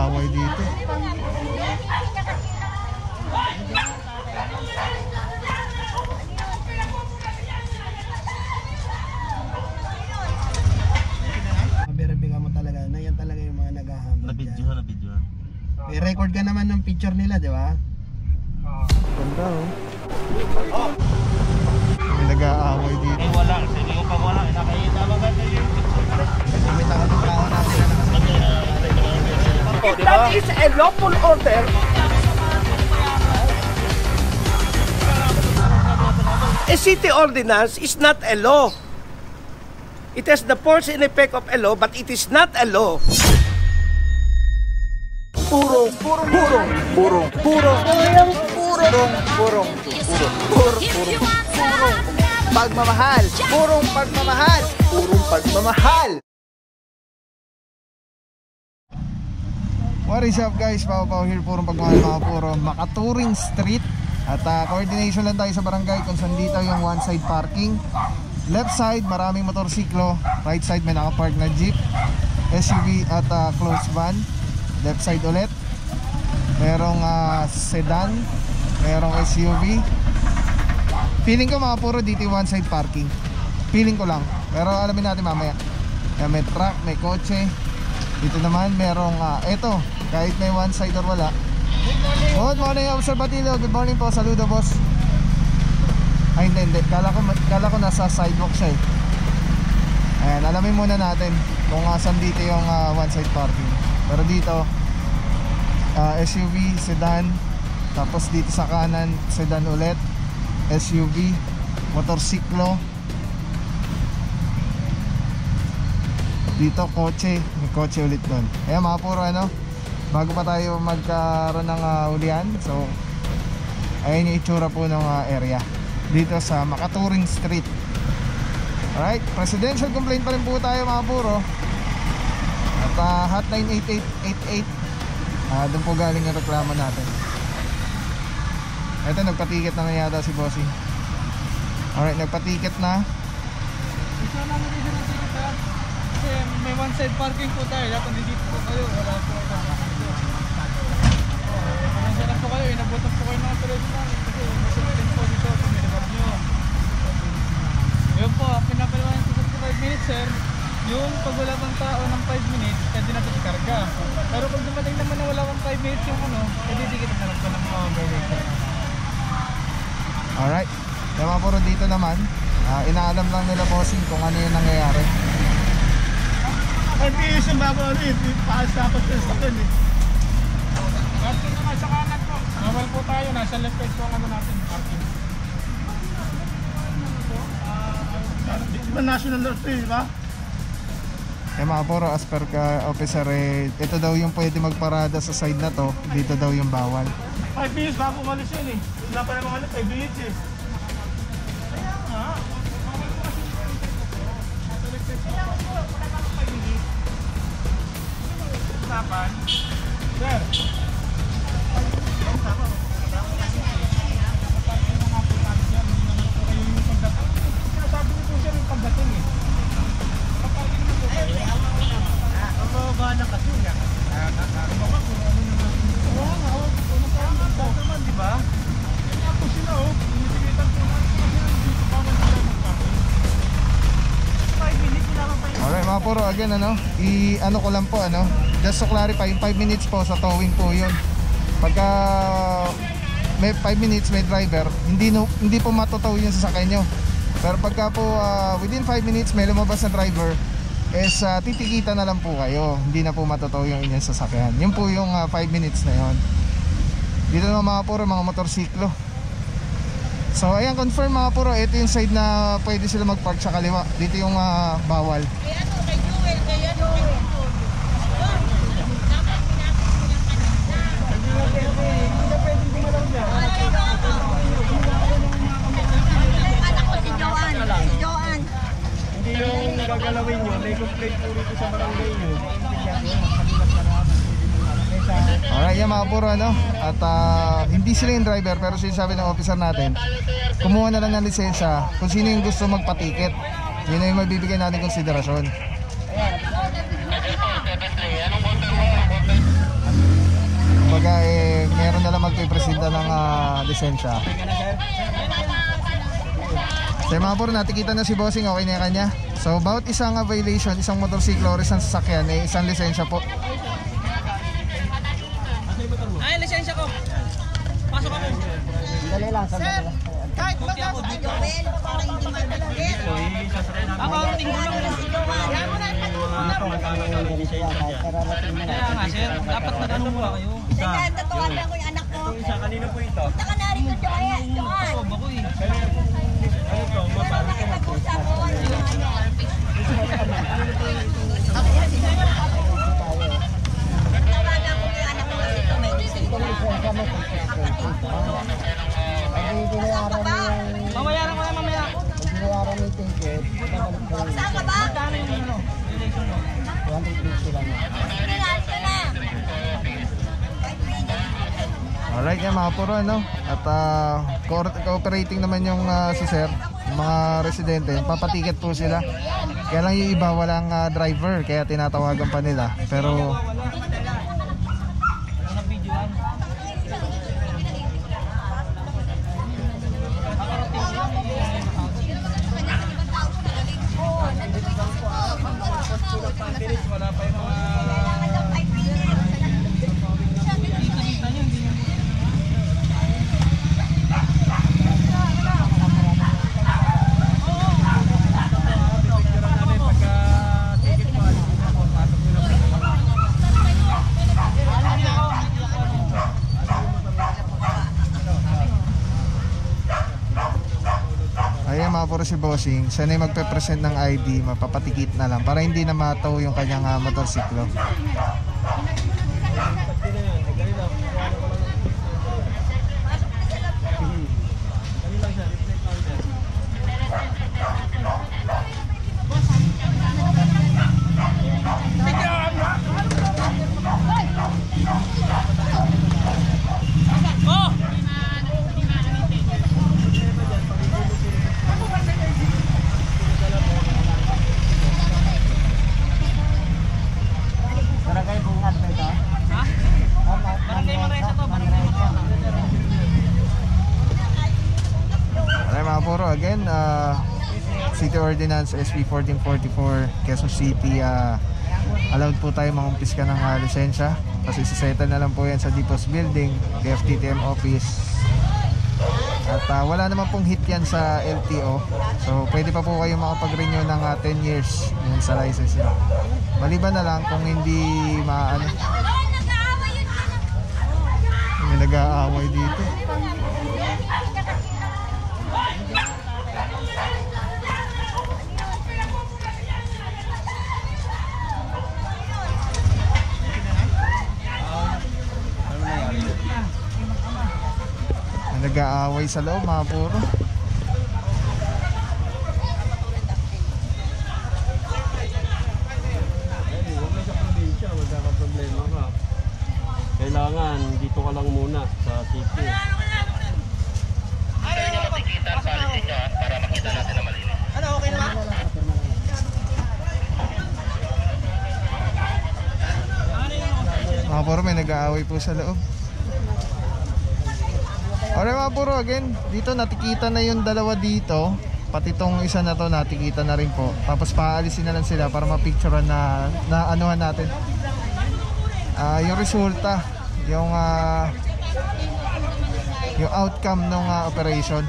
nag-aaway dito. Kabirabigam mo talaga na yan talaga yung mga naghahabol. Na-video. May record ka naman ng picture nila, di ba? Ganda oh. May nag-aaway dito. Eh wala, sige ko pa wala. Nakikita ba ba tayo? May tao natin na nakasama. If that is a lawful order. A city ordinance is not a law. It has the force and effect of a law, but it is not a law. Purong pagmamahal. What is up guys, Pao here, purong pagmamahal mga puro Makaturing Street. At coordination lang tayo sa barangay kung saan dito yung one side parking. Left side, maraming motorsiklo. Right side, may nakapark na jeep, SUV at closed van. Left side ulit, merong sedan, merong SUV. Feeling ko mga puro dito yung one side parking. Feeling ko lang, pero alamin natin mamaya. May truck, may kotse. Dito naman merong eto, kahit may one side or wala. Good morning, Officer Batilo. Good morning po, saludo boss. Ay hindi, kala ko nasa sidewalk siya eh. Ayan, alamin muna natin kung saan dito yung one side parking. Pero dito SUV, sedan. Tapos dito sa kanan, sedan ulit, SUV, motorsiklo. Dito kotse, may kotse ulit doon. Ayan mga puro ano, bago pa tayo magkaroon ng ulian. So ayan yung itsura po ng area dito sa Makaturing Street. Alright, presidential complaint pa rin po tayo mga puro. At hotline 8888, doon po galing ang reklamo natin. Eto, nagpatiket na yata si Bossy. Alright, nagpatiket na. Isa lang natin dito dito. Kasi may one side parking po tayo. Dapat hindi po kayo. Wala po kayo. Masya lang po kayo. Inabutan po kayo ng tuloy na. Kasi masyadin po dito. Kung may nabab nyo. Ayun po, pinapalaman po sa 5 minutes sir. Yung pag wala pang tao ng 5 minutes, pwede natin ikarga. Pero pag dumating naman na wala pang 5 minutes yung ano, pwede di kita sarap ka ng mga overweight. Alright, yung mga puro dito naman, inaalam lang nila bossing kung ano yung nangyayari. RPS yung bago ano eh, paas dapat yung sakon eh. Parking naman sa kanan po. Nawal po tayo, nasa left side po ang ano natin, parking. Di ba national law ito eh, di ba? Eh mga puro, as per ka officer eh, ito daw yung pwede magparada sa side na to. Dito daw yung bawal. 5 minutes bago umalis yun eh. Wala pa naman ulit, 5 minutes eh. Kaya nga. Kaya nga po, wala pa naman 5 minutes. Usapan. Sir. Usapan. Usapan yung mga pumalis yan. Hindi naman po kayo yung pagdating. Sinasabi ko po siya yung pagdating eh. Ano ba kasi nga? Baka kung ano naman. Oo nga, ano pa ang magdang naman, di ba? Kaya po sila o, pinitigitan po natin kasi nandito pa man sila magkakas. 5 minutes sila pa yun. Alright mga puro, again ano, i-ano ko lang po ano, just to clarify, yung 5 minutes po sa towing po yun. Pagka may 5 minutes may driver, hindi po matotow yun sa sakay nyo. Pero pagka po within 5 minutes may lumabas na driver, is titikita na lang po kayo, hindi na po matotoo yung inyong sasakyan. Yun po yung 5 minutes na yun. Dito naman mga puro, mga motorsiklo. So ayan, confirm mga puro, ito yung side na pwede sila magpark sa kaliwa. Dito yung bawal. Kaya ano, kay Jewel, kaya ano, kay Jewel. Dapat pinapit mo yung kanina. Hindi na pwede gumalaw niya. Anak ko si Joanne, si Joanne. Hindi yung gagalawin nyo, may complaint po rito sa barangay nyo. Alright, yan mga puro ano. At hindi sila yung driver, pero sinasabi ng officer natin, kumuha na lang ng lisensya kung sino yung gusto magpatiket. Yun na yung mabibigay natin konsiderasyon. Ayan. lisensya. So mga puro, natikita na si Bossing, okay na kanya. So about isang violation, isang motorsiklo or isang sasakyan, eh, isang lisensya po. Ay, lisensya ko. Pasok ako. Dali lang, sir, kahit magas ay gawin, para hindi magdagir. Ako ang tinggulang. Kaya mo na ipatulang. Kaya nga, sir, dapat natanong mo kayo. Sige, tatuan lang ko yung anak ko. Sa kanina po ito. Punta ka na rin ko, Joel. Joel. Ako bako eh. Ano ito? Mapalit ka mag-usapo. Ako yan, sinasabi ko. Tawagan ko yung anak ko kasi ito may disay. Mamayaran ko na mamaya. Saan ka ba? Magkano yung ano? Alright nga mga puro ano. At cooperating naman yung si sir, mga residente. Papatiket po sila. Kaya lang yung iba walang driver, kaya tinatawagan pa nila. Pero si Bossing, sanay magpe-present ng ID, mapapatikit na lang para hindi na mataw yung kanyang motorsiklo. Ordinance SB 1444 Quezon City, allowed po tayo mangumpiska ng lisensya kasi siseta na lang po yan sa DPOS building, TFTTM office, at wala naman pong hit yan sa LTO, so pwede pa po kayo makapag-renew ng 10 years yun sa license nyo, maliban na lang kung hindi maano. May nag-aaway dito. Nag-aaway sa loob mga puro. Huwag na sa probinsya, wala ka problema ka. Kailangan dito ka lang muna sa city. Kaya nyo matikitan sa alisin nyo para makita natin na malinis. Ano, okay naman? Mga puro, may nag-aaway po sa loob. Alright mga puro, again, dito natikita na yung dalawa dito, pati tong isa na to natikita na rin po. Tapos paalisin na lang sila para mapicturean na anuhan natin yung resulta, yung outcome ng operation.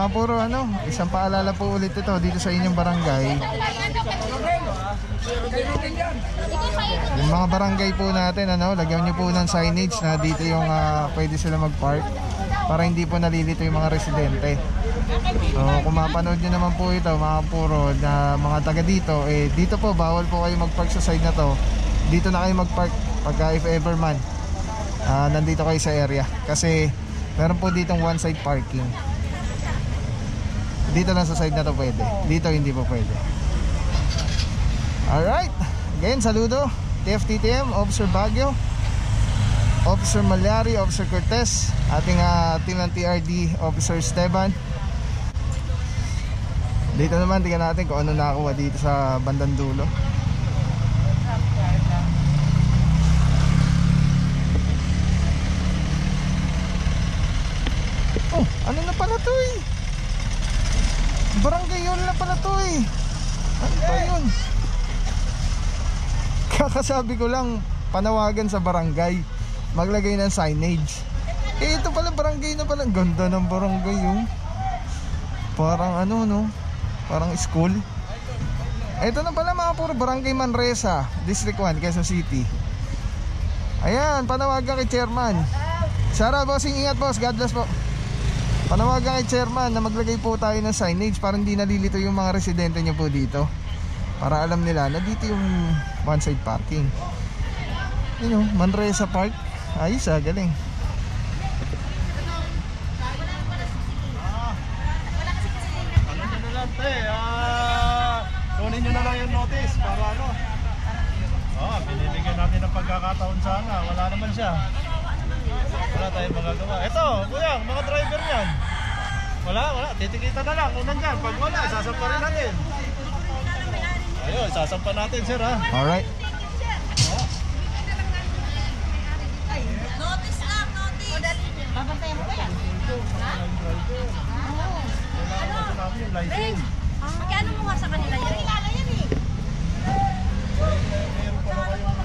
Mga puro ano, isang paalala po ulit ito dito sa inyong barangay. Yung mga barangay po natin, ano, lagyan nyo po ng signage na dito yung pwede sila mag-park para hindi po nalilito yung mga residente. So kung mapanood nyo naman po ito mga puro na mga taga dito, eh dito po bawal po kayo mag-park sa side na to. Dito na kayo mag-park pagka if ever man nandito kayo sa area, kasi meron po ditong one side parking. Dito lang sa side na to pwede, dito hindi po pwede. Alright, again, saludo TFTTM, Officer Baguio, Officer Malari, Officer Cortez, ating team ng TRD, Officer Esteban. Dito naman, tingnan natin kung ano nakakuha dito sa bandang dulo. Oh, ano na pala to eh? Barangay yun na pala to eh. Ano ba yun? Kakasabi ko lang, panawagan sa barangay, maglagay ng signage. Eh ito pala barangay na pala. Ganda ng barangay yung parang ano no, parang school. Ito na pala mga puro, barangay Manresa, District 1, Quezon City. Ayan, panawagan kay Chairman. Sarah bossing, ingat boss, God bless po. Panawagan kay Chairman na maglagay po tayo ng signage para hindi nalilito yung mga residente nyo po dito, para alam nila na dito yung one side parking. Yun yung Manresa Park. Ayos ah, galing. Ano na lang te, kunin nyo na lang yung notice para ano, binibigyan natin ng pagkakataon sana. Wala naman siya, wala tayong magagawa. Ito, kuyang, mga driver niyan, wala, titikita na lang kung nandyan. Pag wala, sasamparin natin. Ayun, sasampan natin sir ha. Alright. Notice lang, notice. Babantayan mo ba yan? Ha? Ano? Ring! Magkano mo nga sa kanila yan? Kilala yan eh. Meron pa kayo dito.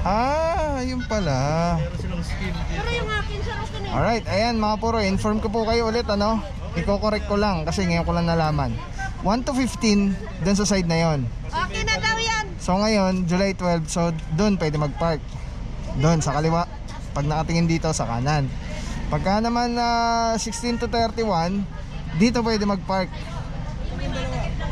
Ah, yun pala. Pero yung akin sa rosto na yun. Alright, ayan mga puro, inform ko po kayo ulit ano. Iko-correct ko lang kasi ngayon ko lang nalaman. 1 to 15 dun sa side na yon. Okay na daw yan. So ngayon, July 12, so dun pwede mag-park. Dun sa kaliwa. Pag nakatingin dito sa kanan. Pagka naman 16 to 31, dito pwede mag-park.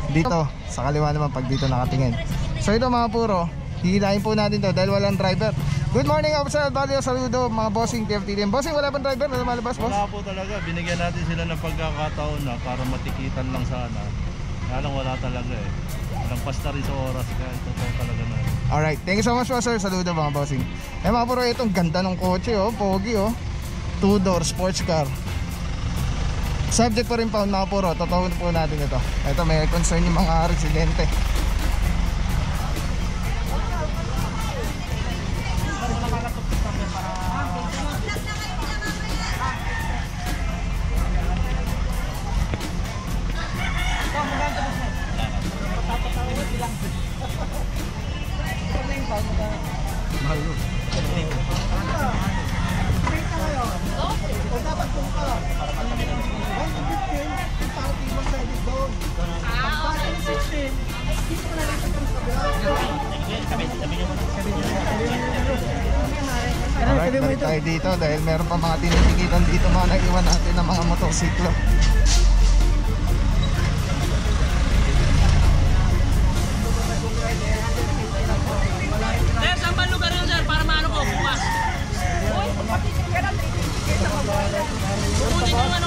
Dito, sa kaliwa naman pag dito nakatingin. So ito mga puro, hihilahin po natin to dahil walang driver. Good morning Officer Alvalio, saludo mga bossing TFTTM. Bossing, wala bang driver na lumalabas boss? Wala po talaga, binigyan natin sila ng pagkakataon na para matikitan lang sana. Kaya lang wala talaga eh. Walang pasta rin sa oras, kaya totoo talaga na. Alright, thank you so much po sir, saludo mga bossing. Eh mga puro, itong ganda ng kotse oh, pogi oh. 2-door sports car. Subject pa rin pound mga puro, totoo po natin ito. Ito may concern yung mga residente. Alright, balik tayo dito dahil meron pa mga tinitikitan dito mga naiwan natin ng mga motorsiklo. Sir, saan ba lugar yun sir? Para maano ko bukas? Uy, bukutin yung ano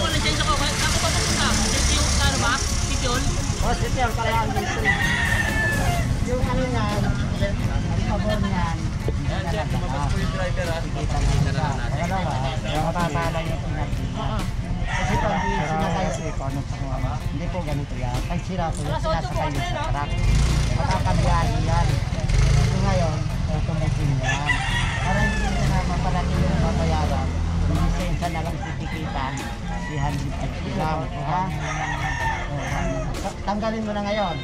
ko, lisensya ko. Ako ba pupunta? Sitio, ano ba? Sitiol? O, sitiol pala ang lisensya. Yung ano nga, ang pabor niyan. Ayan sir, kumabas po yung driver ha. Kita na lang natin. Wala ba? Nakatala yung pinagkita. Kasi pag sinasaya sa economic sa hindi po ganito yan. Pag sira po yung sinasakay yung sa truck, makakabiyahin yan. So ngayon, automating yan. Para hindi na mapalaki yung mabayaran, yung lisensya na lang titikitan, 300 lang. Tanggalin mo na ngayon.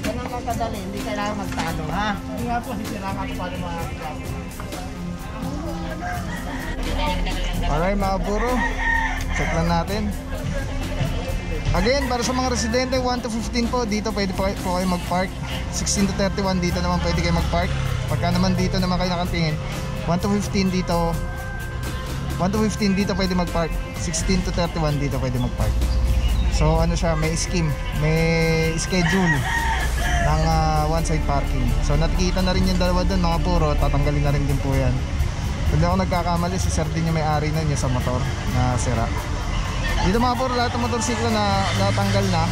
Ganun lang kadali, hindi kailangan magtalo ha. Hindi nga po, sisirakan po ng mga truck. Alright mga buro, check lang natin. Again, para sa mga residente 1 to 15 po, dito pwede po kayo magpark. 16 to 31 dito naman pwede kayo magpark. Pagka naman dito naman kayo nakatingin, 1 to 15 dito pwede magpark. 16 to 31 dito pwede magpark. So ano siya, may scheme, may schedule ng one side parking. So nakikita na rin yung dalawa doon, mga puro, tatanggalin na rin din po yan. Pag ako nagkakamali, si sir din yung may-ari na niya sa motor na sira. Dito mga puro, lahat ng motorsiklo na natanggal na.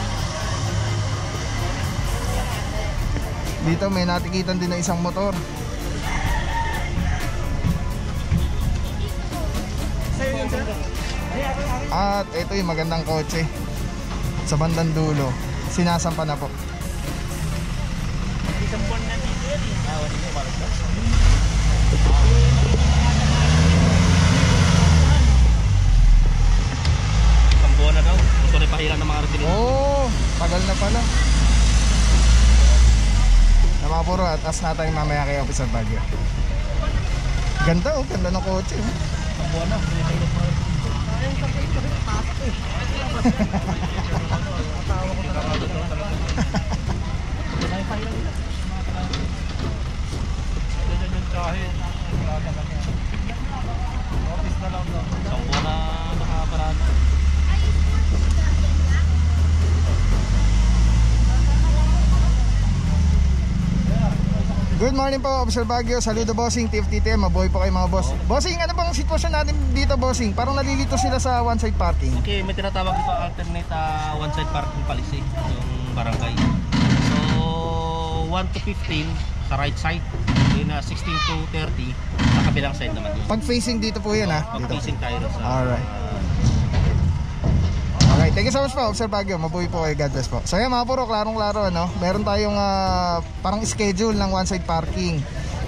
Dito may natikitan din na isang motor. At ito yung magandang kotse sa bandang dulo, sinasampa na po. Oh, tagal na pala. Namapuro, atas na tayo mamaya kay Officer Baguio. Ganda oh, ganda ng kotse. Good morning po, Officer Baguio. Saludo bossing, TFTTM. Mabuhay po kayo mga boss. Bossing, ano bang sitwasyon natin dito, bossing? Parang nalilito sila sa one side parking. Okay, may tinatawag dito alternate one side parking policy yung barangay. So 1 to 15 sa right side, yun na 16 to 30 sa kabilang side naman. Pag facing dito po yan, so, ha? Pag facing tayo sa alright. Alright, thank you so much po, Officer Baguio. Mabuhay po kayo, God bless po. So yan mga puro, klarong-klaro, ano? Meron tayong parang schedule ng one-side parking.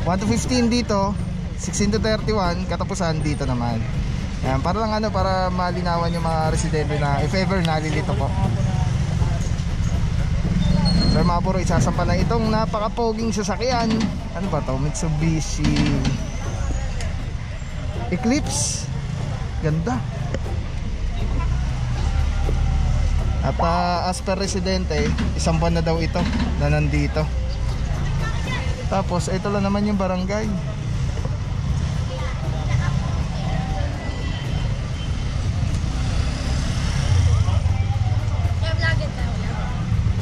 1 to 15 dito, 16 to 31, katapusan dito naman. Yan, para lang ano, para malinawan yung mga residente na if ever nalilito po. So mga puro, isasampa na itong napaka-poging sasakyan. Ano ba to? Mitsubishi Eclipse. Ganda. At as per residente, isang buwan na daw ito na nandito. Tapos ito lang naman yung barangay.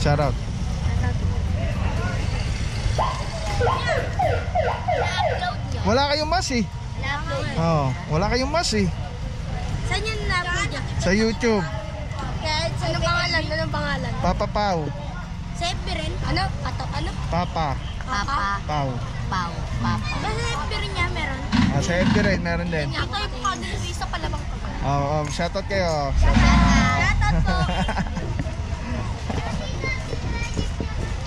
Shout out. Wala kayong mas eh. Oh, wala kayong mas eh. Saan yung na-upload? Sa YouTube. Anong pangalan? Anong pangalan? Papa Pao. Sebe rin? Ano? Pato? Ano? Papa. Papa. Pao. Pao. Papa. Sebe rin niya meron? Ah, sebe rin. Meron din. Ito yung pagkakadulisa pala bang pagkakadulisa? Oo. Shoutout kayo. Shoutout po.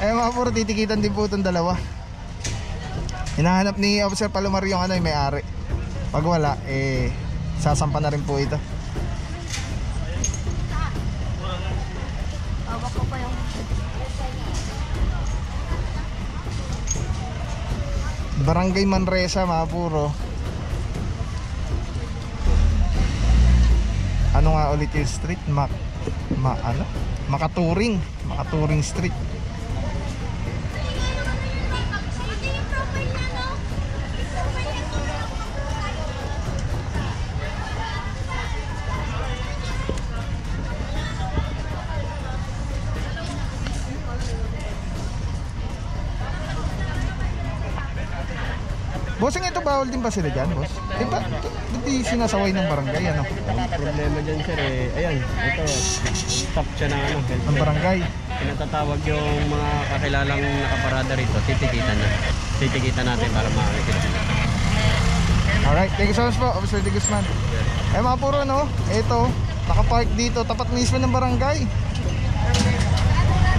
Eh mga puro, titikitan din po itong dalawa. Hinahanap ni Officer Palomar yung ano, yung may-ari. Pag wala, eh sasampa na rin po ito. Barangay Manresa, mga puro. Ano nga ulit yung street? Ano? Makaturing. Makaturing Street. Bossing, ito bawal din ba sila dyan, boss? Di ba? Di sinasaway ng barangay, ano? Ang problema dyan, sir, eh, ayan, ito, stop siya ng ano, ang barangay. Pinatatawag yung mga kakilalang nakaparada rito, titikitan na. Titikitan natin para makakita. Alright, thank you so much po, Officer De Guzman. Eh, mga puro, no? Ito, nakapark dito, tapat mismo ng barangay.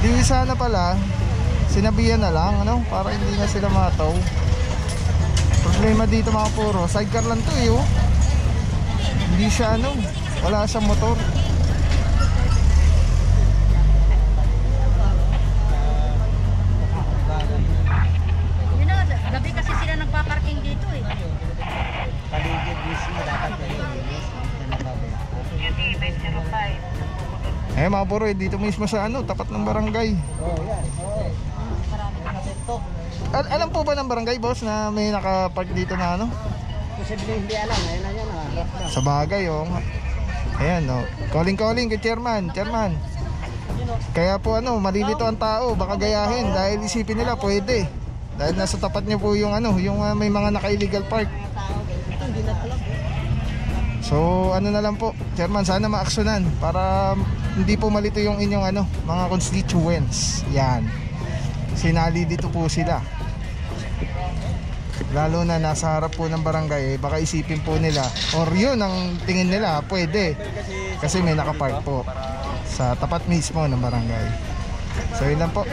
Di sana pala, sinabihan na lang, ano? Para hindi na sila mataw. Problema dito mga puro, sidecar lang to eh, oh. Hindi siya ano, wala siyang motor. Yun na, gabi kasi sila nagpa-parking dito eh. Paligid mismo dapat. Eh mga Sapporo eh, dito mismo sa ano, tapat ng barangay. Oo, yan. Marami na dito. Alam po ba ng barangay, boss, na may nakapark dito na ano? Posible hindi alam, ayun na yan. Sa bagay, oh. Ayan, oh. Calling kay chairman, chairman. Kaya po ano, malilito ang tao, baka gayahin dahil isipin nila pwede. Dahil nasa tapat niyo po yung ano, yung may mga naka-illegal park. So ano na lang po, chairman, sana maaksyonan para hindi po malito yung inyong ano, mga constituents. Yan. Sinali dito po sila. Lalo na nasa harap po ng barangay, eh, baka isipin po nila or yun ang tingin nila, pwede. Kasi may nakapark po sa tapat mismo ng barangay. So yun lang po.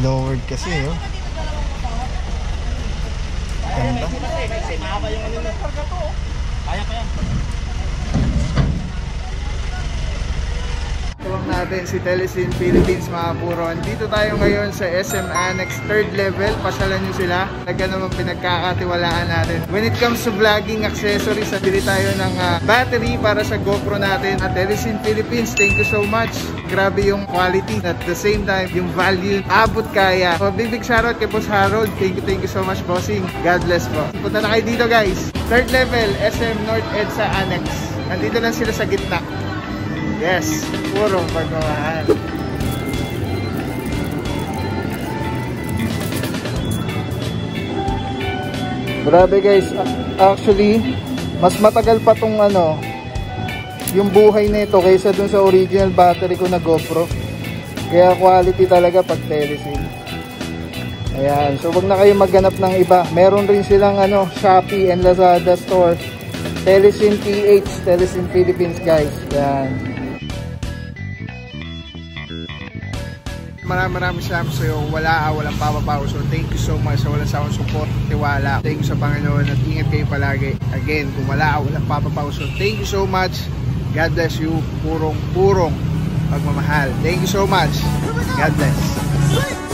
Lowered kasi yun. Ganda. Kaya pa yan. Tuwag natin si Telesin Philippines, mga puron. Dito tayo ngayon sa SM Annex 3rd level. Pasalan nyo sila. Talaga naman pinagkakatiwalaan natin. When it comes to vlogging accessories, nabili tayo ng battery para sa GoPro natin. At Telesin Philippines, thank you so much. Grabe yung quality. At the same time, yung value. Abot kaya. So, big shoutout kay Boss Harold. Thank you so much, bossing. God bless po. Punta na kayo dito, guys. 3rd level, SM North Edsa Annex. Nandito lang sila sa gitna. Yes, purong pagmamahal. Grabe guys, actually, mas matagal pa tong ano, yung buhay nito kaysa dun sa original battery ko na GoPro. Kaya quality talaga pag Telesin. Ayan, so wag na kayo maghanap ng iba. Meron rin silang ano, Shopee and Lazada store. Telesin PH, Telesin Philippines guys. Ayan. Maraming salamat sa iyo. Walang papabaw. So thank you so much sa walang sawang support, tiwala. Thank you sa Panginoon at ingat kayo palagi. Again, kung walang papabaw. So thank you so much. God bless you. Purong-purong pagmamahal. Thank you so much. God bless.